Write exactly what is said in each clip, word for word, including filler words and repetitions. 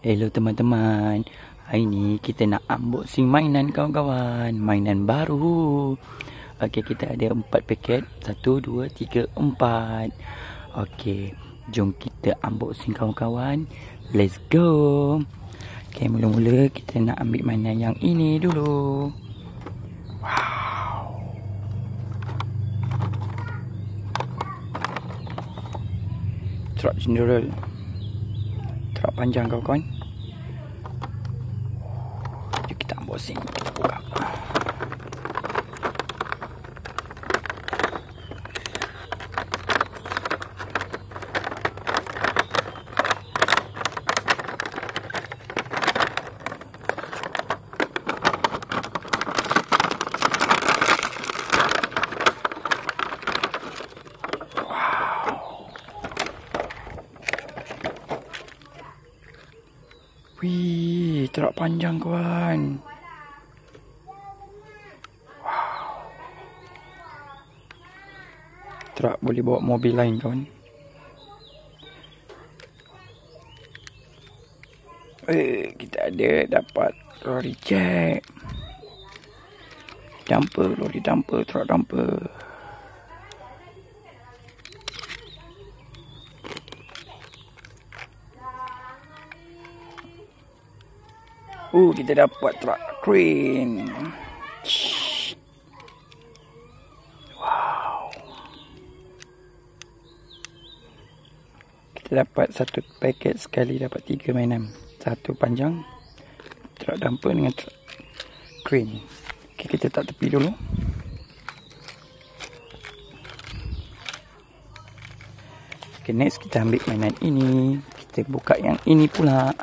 Hello teman-teman, hari ni kita nak unboxing mainan kawan-kawan. Mainan baru. Okey, kita ada empat paket. satu, dua, tiga, empat. Okey, jom kita unboxing kawan-kawan. Let's go. Okey, mula-mula kita nak ambil mainan yang ini dulu. Wow. Truck General. Truck panjang kawan-kawan. Jom kita unboxing. Kita buka. Wih, truk panjang kawan. Wow. Truk boleh bawa mobil lain kawan. Eh, kita ada dapat lori jack. Dumper, lori dumper, truk dumper. Oh, uh, kita dapat truk crane. Wow. Kita dapat satu paket sekali dapat tiga mainan. Satu panjang, truk dumper dengan truk crane. Okay, kita tak tepi dulu. Okay, next kita ambil mainan ini. Kita buka yang ini pula.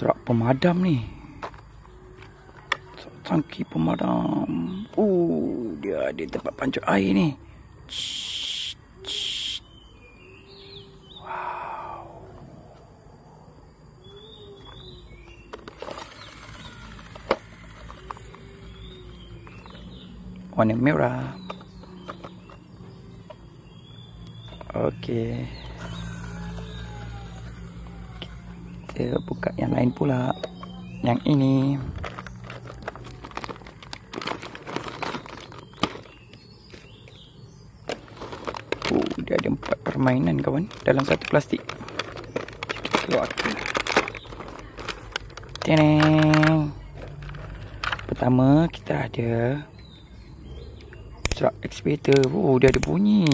Truk pemadam ni. Tangki pemadam. Oh, dia ada tempat pancut air ni. Wow. Warna merah. Okey. Buka yang lain pula. Yang ini. Oh, dia ada empat permainan kawan dalam satu plastik. Kita keluarkan. Tadang. Pertama kita ada truck excavator. Oh, dia ada bunyi.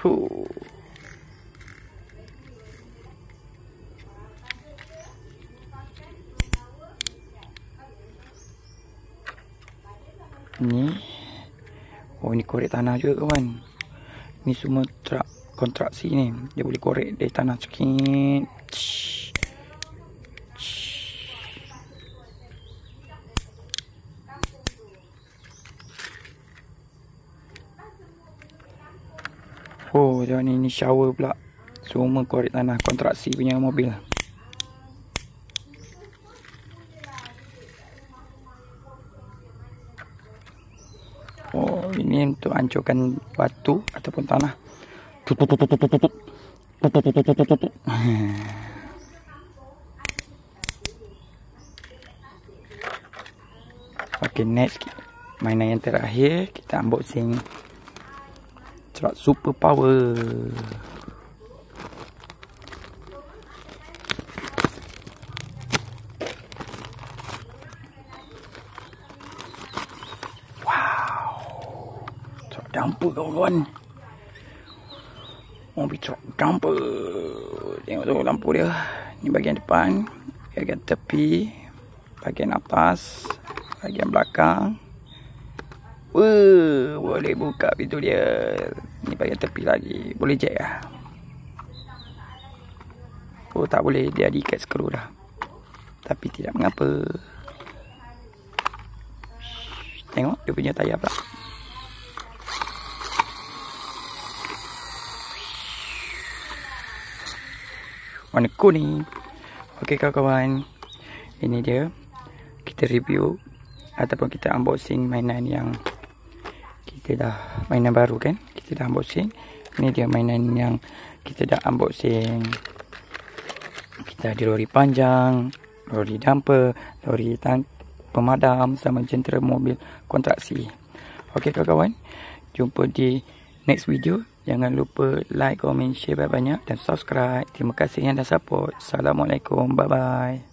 Huh. Ni. Oh, ni korek tanah juga kawan. Ni semua truk kontraksi ni. Dia boleh korek dari tanah sikit. Oh, dia ni, ni shower pula. Semua korek tanah kontraksi punya mobil. Oh, ini untuk hancurkan batu ataupun tanah. Okay, next mainan yang terakhir kita unboxing. Truk super power. Wow. Truk dumper kawan-kawan. Mobil truk dumper. Tengok tu lampu dia. Ni bahagian depan, bahagian tepi, bahagian atas, bahagian belakang. Wah, boleh buka pintu dia. Ni bahagian tepi lagi. Boleh jack lah. Oh, tak boleh. Dia diikat skru dah. Tapi tidak mengapa. Tengok dia punya tayar pula. warna kuning. Oke kawan-kawan, ini dia kita review ataupun kita unboxing mainan yang kita dah, mainan baru kan, kita dah unboxing. Ini dia mainan yang kita dah unboxing. Kita ada lori panjang, lori damper, lori pemadam sama jentera mobil kontraksi. Okey kawan-kawan, jumpa di next video. Jangan lupa like, komen, share banyak-banyak dan subscribe. Terima kasih yang dah support. Assalamualaikum, bye-bye.